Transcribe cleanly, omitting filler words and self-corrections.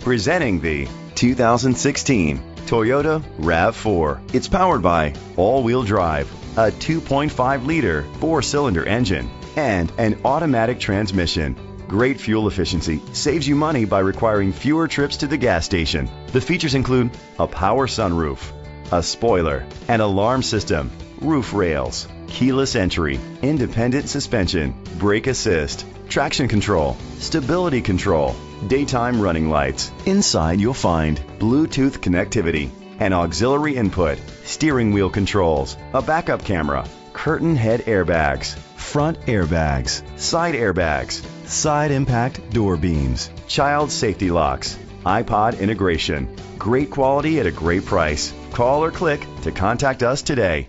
Presenting the 2016 Toyota RAV4. It's powered by all-wheel drive, a 2.5-liter four-cylinder engine, and an automatic transmission. Great fuel efficiency saves you money by requiring fewer trips to the gas station. The features include a power sunroof, a spoiler, an alarm system, roof rails, keyless entry, independent suspension, brake assist, traction control, stability control, daytime running lights. Inside you'll find Bluetooth connectivity, an auxiliary input, steering wheel controls, a backup camera, curtain head airbags, front airbags, side airbags, side impact door beams, child safety locks, iPod integration. Great quality at a great price. Call or click to contact us today.